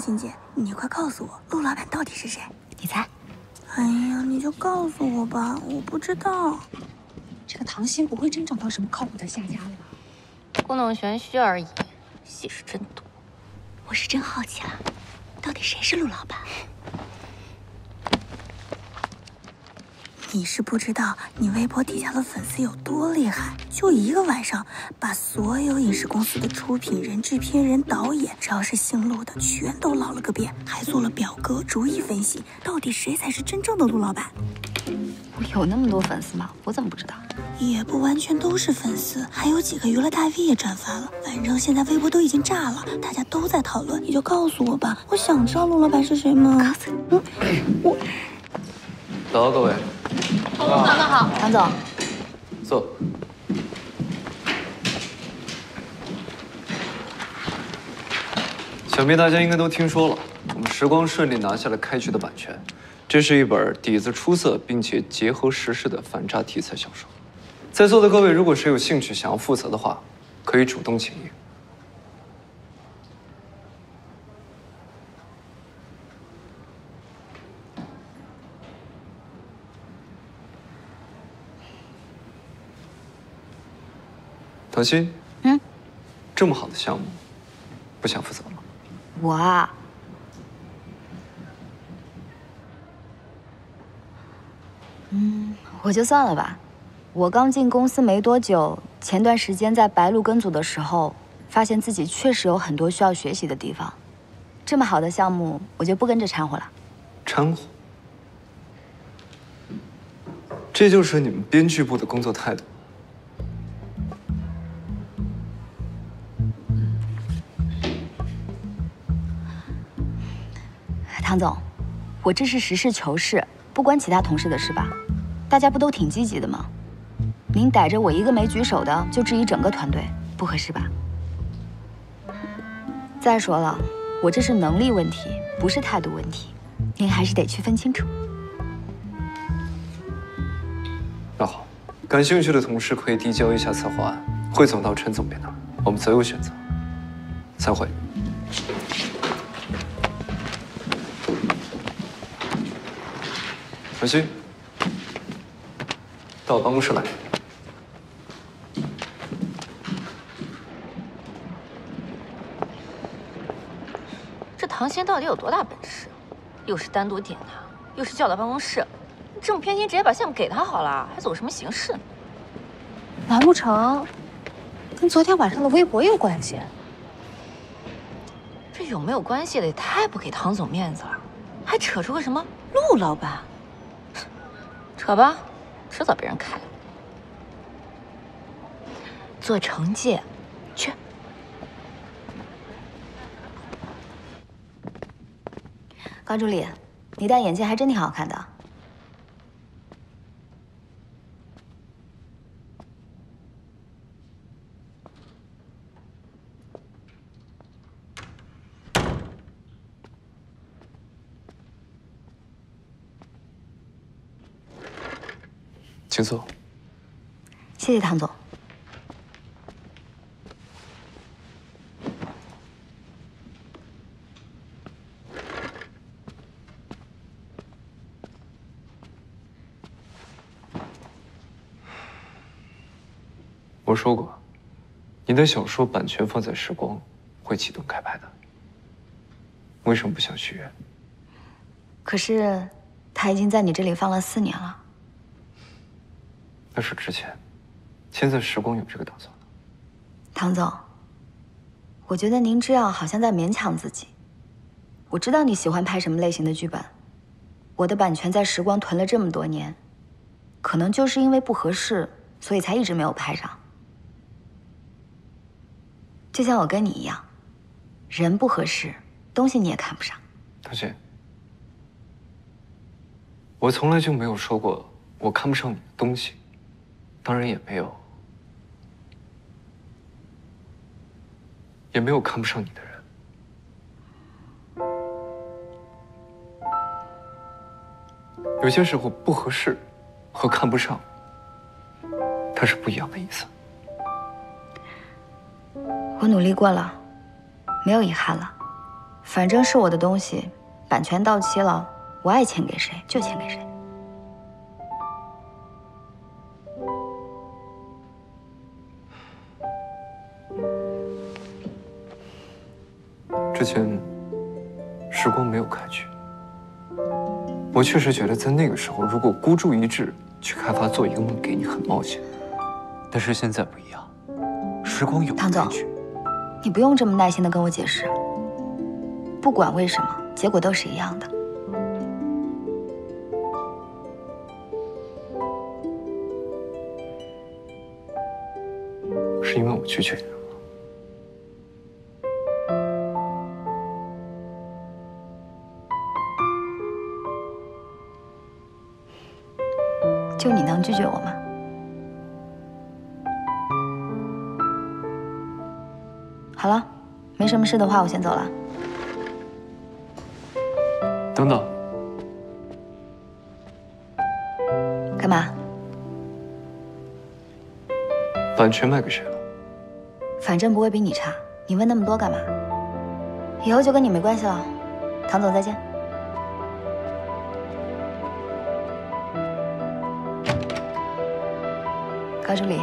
欣姐，你快告诉我，陆老板到底是谁？你猜？哎呀，你就告诉我吧，我不知道。这个唐鑫不会真找到什么靠谱的下家了吧？故弄玄虚而已，戏是真多。我是真好奇了，到底谁是陆老板？你是不知道，你微博底下的粉丝有多厉害，就一个晚上，把所有影视公司的出品人、制片人、导演，只要是姓陆的，全都捞了个遍，还做了表格，逐一分析，到底谁才是真正的陆老板。我有那么多粉丝吗？我怎么不知道？也不完全都是粉丝，还有几个娱乐大 V 也转发了。反正现在微博都已经炸了，大家都在讨论，你就告诉我吧，我想知道陆老板是谁吗？告诉你，我。走，各位。董总好，杨总，坐。想必大家应该都听说了，我们时光顺利拿下了开局的版权。这是一本底子出色并且结合时事的反诈题材小说。在座的各位，如果谁有兴趣想要负责的话，可以主动请缨。小新，这么好的项目，不想负责吗？我啊，我就算了吧。我刚进公司没多久，前段时间在白鹿跟组的时候，发现自己确实有很多需要学习的地方。这么好的项目，我就不跟着掺和了。掺和？这就是你们编剧部的工作态度。 唐总，我这是实事求是，不关其他同事的事吧？大家不都挺积极的吗？您逮着我一个没举手的就质疑整个团队，不合适吧？再说了，我这是能力问题，不是态度问题，您还是得区分清楚。那好，感兴趣的同事可以递交一下策划案，汇总到陈总编那儿，我们择优选择。散会。 小新，到我办公室来。这唐鑫到底有多大本事？又是单独点他，又是叫到办公室，这么偏心，直接把项目给他好了，还走什么形式呢？难不成跟昨天晚上的微博有关系？这有没有关系的也太不给唐总面子了，还扯出个什么陆老板？ 扯吧，迟早被人开了。做惩戒，去。高助理，你戴眼镜还真挺好看的。请坐。谢谢唐总。我说过，你的小说版权放在时光会启动开拍的。为什么不想续约？可是，他已经在你这里放了4年了。 那是之前，现在时光有这个打算的。唐总，我觉得您这样好像在勉强自己。我知道你喜欢拍什么类型的剧本，我的版权在时光囤了这么多年，可能就是因为不合适，所以才一直没有拍上。就像我跟你一样，人不合适，东西你也看不上。唐鑫，我从来就没有说过我看不上你的东西。 当然也没有看不上你的人。有些时候不合适和看不上，它是不一样的意思。我努力过了，没有遗憾了，反正是我的东西，版权到期了，我爱钱给谁就钱给谁。之前时光没有开去，我确实觉得在那个时候，如果孤注一掷去开发做一个梦给你，很冒险。但是现在不一样，时光有开去。唐总，你不用这么耐心的跟我解释。 不管为什么，结果都是一样的。是因为我拒绝你了。就你能拒绝我吗？ 好了，没什么事的话，我先走了。 等等，干嘛？版权卖给谁了？反正不会比你差，你问那么多干嘛？以后就跟你没关系了。唐总，再见。高助理。